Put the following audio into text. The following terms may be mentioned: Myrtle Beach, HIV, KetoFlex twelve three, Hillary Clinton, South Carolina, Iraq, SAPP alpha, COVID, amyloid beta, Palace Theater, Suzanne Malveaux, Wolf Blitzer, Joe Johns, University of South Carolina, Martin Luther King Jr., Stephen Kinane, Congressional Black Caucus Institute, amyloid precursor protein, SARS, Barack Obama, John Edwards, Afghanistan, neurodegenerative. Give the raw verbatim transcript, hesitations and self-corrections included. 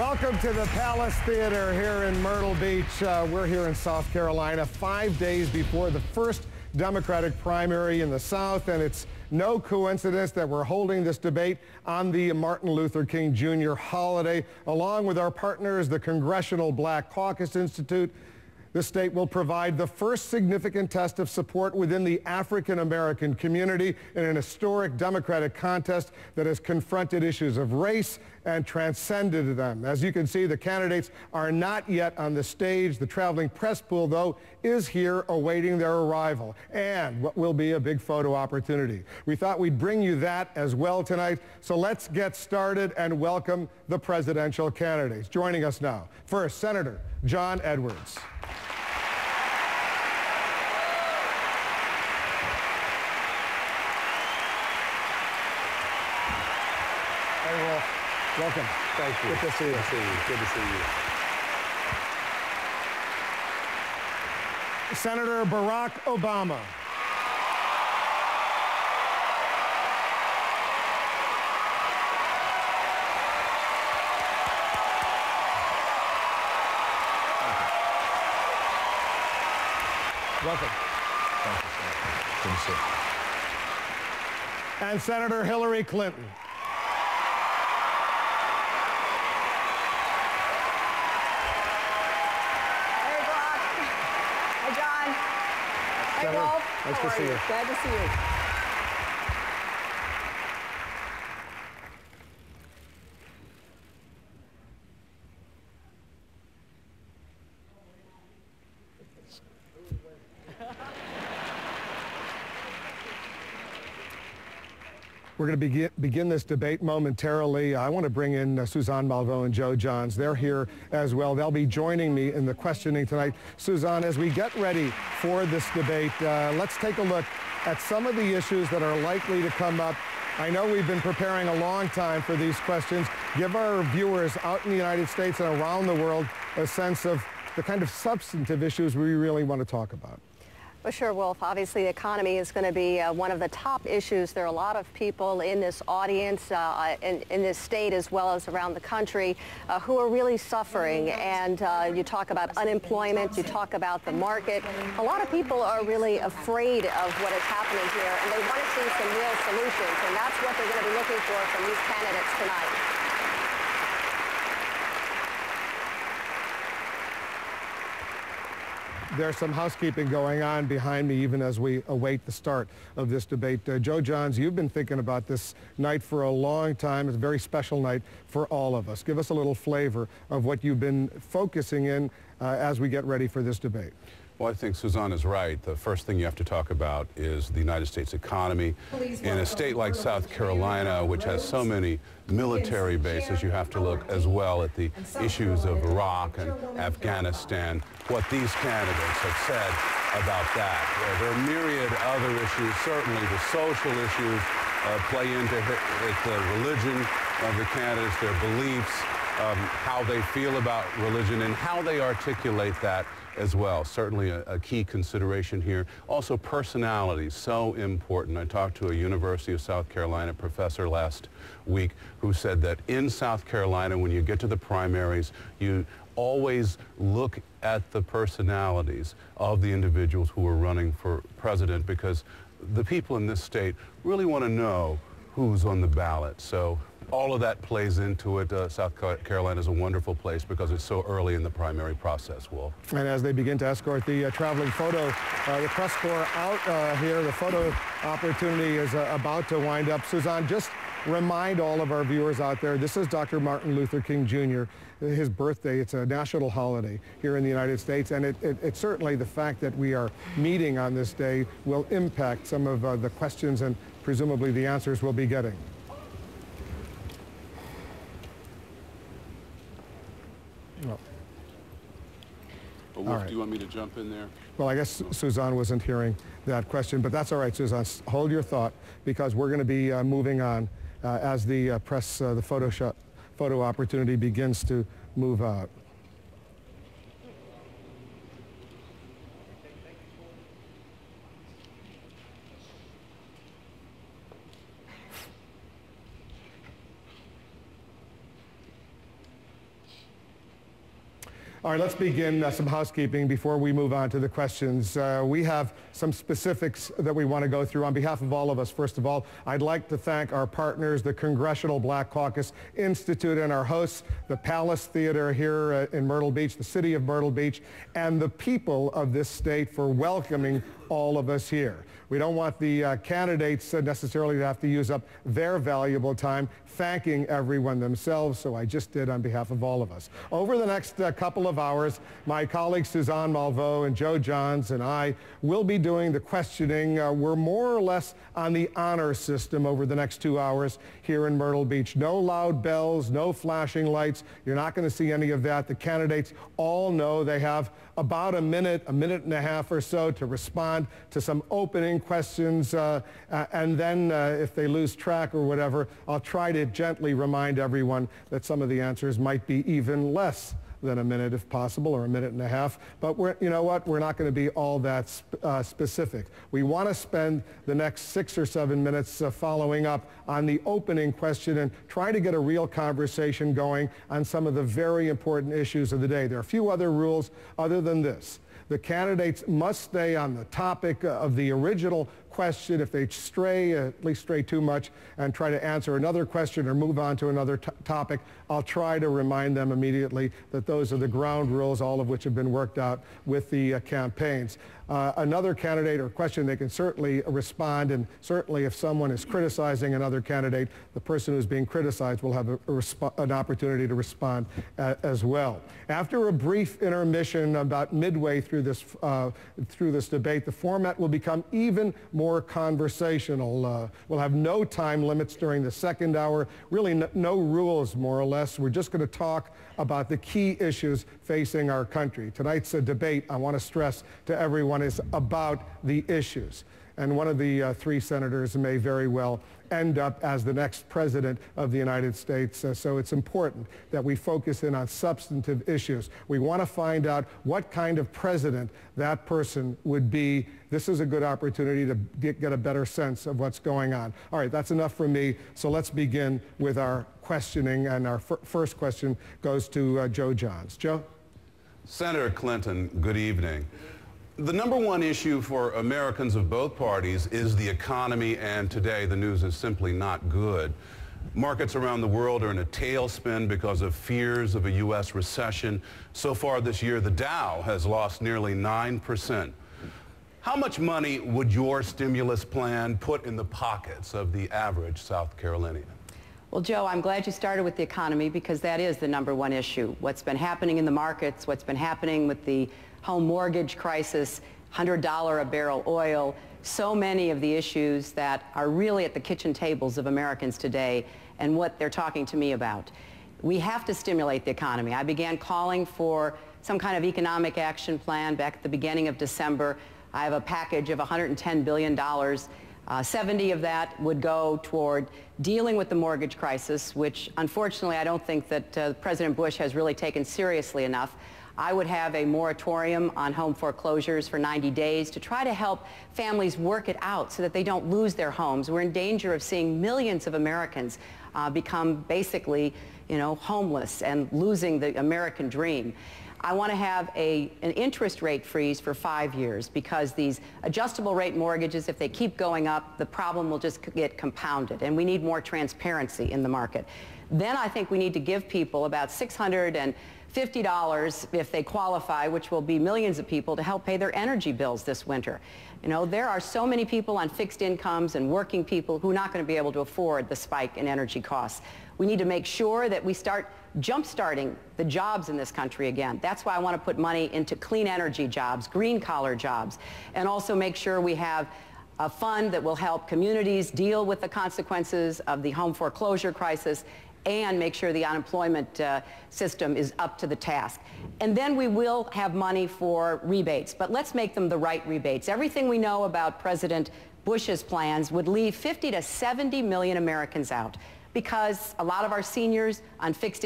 Welcome to the Palace Theater here in Myrtle Beach. Uh, we're here in South Carolina five days before the first Democratic primary in the South, and it's no coincidence that we're holding this debate on the Martin Luther King Junior holiday. Along with our partners, the Congressional Black Caucus Institute, the state will provide the first significant test of support within the African-American community in an historic Democratic contest that has confronted issues of race and transcended them. As you can see, the candidates are not yet on the stage. The traveling press pool, though, is here awaiting their arrival and what will be a big photo opportunity. We thought we'd bring you that as well tonight, so let's get started and welcome the presidential candidates. Joining us now, first, Senator John Edwards. Welcome. Thank you. Good to see you. Good to see you. Good to see you. Senator Barack Obama. Welcome. Thank you, sir. Good to see you. And Senator Hillary Clinton. Senator, nice to see you. Glad to see you. We're going to begin, begin this debate momentarily. I want to bring in uh, Suzanne Malveaux and Joe Johns. They're here as well. They'll be joining me in the questioning tonight. Suzanne, as we get ready for this debate, uh, let's take a look at some of the issues that are likely to come up. I know we've been preparing a long time for these questions. Give our viewers out in the United States and around the world a sense of the kind of substantive issues we really want to talk about. Well, sure, Wolf. Obviously, the economy is going to be uh, one of the top issues. There are a lot of people in this audience, uh, in, in this state as well as around the country, uh, who are really suffering. And uh, you talk about unemployment, you talk about the market. A lot of people are really afraid of what is happening here, and they want to see some real solutions. And that's what they're going to be looking for from these candidates tonight. There's some housekeeping going on behind me even as we await the start of this debate. Uh, Joe Johns, you've been thinking about this night for a long time. It's a very special night for all of us. Give us a little flavor of what you've been focusing in uh, as we get ready for this debate. Well, I think Suzanne is right. The first thing you have to talk about is the United States economy. In a state like South Carolina, which has so many military bases, you have to look as well at the issues of Iraq and Afghanistan, what these candidates have said about that. There are myriad other issues. Certainly the social issues uh, play into the religion of the candidates, their beliefs, um, how they feel about religion, and how they articulate that as well. Certainly a, a key consideration here. Also personality, so important. I talked to a University of South Carolina professor last week who said that in South Carolina, when you get to the primaries, you always look at the personalities of the individuals who are running for president, because the people in this state really want to know who's on the ballot. So all of that plays into it. Uh, South Carolina is a wonderful place because it's so early in the primary process, Wolf. And as they begin to escort the uh, traveling photo, uh, the press corps out uh, here, the photo opportunity is uh, about to wind up. Suzanne, just remind all of our viewers out there, this is Doctor Martin Luther King Junior, his birthday. It's a national holiday here in the United States, and it, it, it certainly the fact that we are meeting on this day will impact some of uh, the questions and presumably the answers we'll be getting. Well, well Wolf, right. Do you want me to jump in there? Well, I guess no. Suzanne wasn't hearing that question, but that's all right, Suzanne. Hold your thought, because we're going to be uh, moving on uh, as the uh, press, uh, the photo shot, photo opportunity begins to move out. All right, let's begin uh, some housekeeping before we move on to the questions. Uh, we have some specifics that we want to go through on behalf of all of us. First of all, I'd like to thank our partners, the Congressional Black Caucus Institute, and our hosts, the Palace Theater here uh, in Myrtle Beach, the city of Myrtle Beach, and the people of this state for welcoming all of us here. We don't want the uh, candidates uh, necessarily to have to use up their valuable time thanking everyone themselves, so I just did on behalf of all of us. Over the next uh, couple of hours, my colleagues Suzanne Malveaux and Joe Johns and I will be doing the questioning. Uh, we're more or less on the honor system over the next two hours here in Myrtle Beach. No loud bells, no flashing lights. You're not going to see any of that. The candidates all know they have about a minute, a minute and a half or so to respond to some opening questions, uh, uh, and then uh, if they lose track or whatever, I'll try to gently remind everyone that some of the answers might be even less than a minute if possible, or a minute and a half. But we're, you know what, we're not going to be all that sp uh, specific. We want to spend the next six or seven minutes uh, following up on the opening question and try to get a real conversation going on some of the very important issues of the day. There are a few other rules other than this. The candidates must stay on the topic of the original question. If they stray, uh, at least stray too much, and try to answer another question or move on to another topic, I'll try to remind them immediately that those are the ground rules, all of which have been worked out with the uh, campaigns. Uh, another candidate or question, they can certainly respond, and certainly if someone is criticizing another candidate, the person who's being criticized will have a, a an opportunity to respond uh, as well. After a brief intermission about midway through this, uh, through this debate, the format will become even more conversational. Uh, we'll have no time limits during the second hour, really no, no rules more or less. We're just going to talk about the key issues facing our country. Tonight's a debate, I want to stress to everyone, is about the issues. And one of the uh, three senators may very well end up as the next president of the United States. Uh, so it's important that we focus in on substantive issues. We want to find out what kind of president that person would be. This is a good opportunity to get, get a better sense of what's going on. All right, that's enough from me. So let's begin with our questioning. And our fir- first question goes to uh, Joe Johns. Joe? Senator Clinton, good evening. The number one issue for Americans of both parties is the economy, and today the news is simply not good. Markets around the world are in a tailspin because of fears of a U S recession. So far this year, the Dow has lost nearly nine percent. How much money would your stimulus plan put in the pockets of the average South Carolinian? Well, Joe, I'm glad you started with the economy, because that is the number one issue. What's been happening in the markets, what's been happening with the home mortgage crisis, one hundred dollars a barrel oil, so many of the issues that are really at the kitchen tables of Americans today and what they're talking to me about. We have to stimulate the economy. I began calling for some kind of economic action plan back at the beginning of December. I have a package of one hundred ten billion dollars. Uh, seventy of that would go toward dealing with the mortgage crisis, which unfortunately I don't think that uh, President Bush has really taken seriously enough. I would have a moratorium on home foreclosures for ninety days to try to help families work it out so that they don't lose their homes. We're in danger of seeing millions of Americans uh, become basically, you know, homeless and losing the American dream. I want to have a, an interest rate freeze for five years because these adjustable rate mortgages, if they keep going up, the problem will just get compounded, and we need more transparency in the market. Then I think we need to give people about six hundred fifty dollars if they qualify, which will be millions of people, to help pay their energy bills this winter. You know, there are so many people on fixed incomes and working people who are not going to be able to afford the spike in energy costs. We need to make sure that we start jump-starting the jobs in this country again. That's why I want to put money into clean energy jobs, green-collar jobs, and also make sure we have a fund that will help communities deal with the consequences of the home foreclosure crisis and make sure the unemployment uh, system is up to the task. And then we will have money for rebates, but let's make them the right rebates. Everything we know about President Bush's plans would leave fifty to seventy million Americans out because a lot of our seniors on fixed